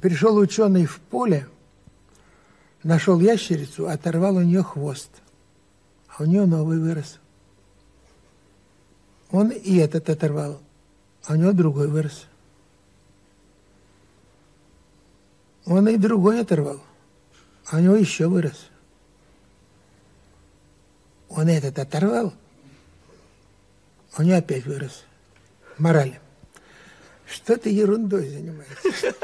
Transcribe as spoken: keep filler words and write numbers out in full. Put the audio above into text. Пришел ученый в поле, нашел ящерицу, оторвал у нее хвост, а у нее новый вырос. Он и этот оторвал, а у него другой вырос. Он и другой оторвал, а у него еще вырос. Он этот оторвал, а у него опять вырос. Мораль. Что ты ерундой занимаешься?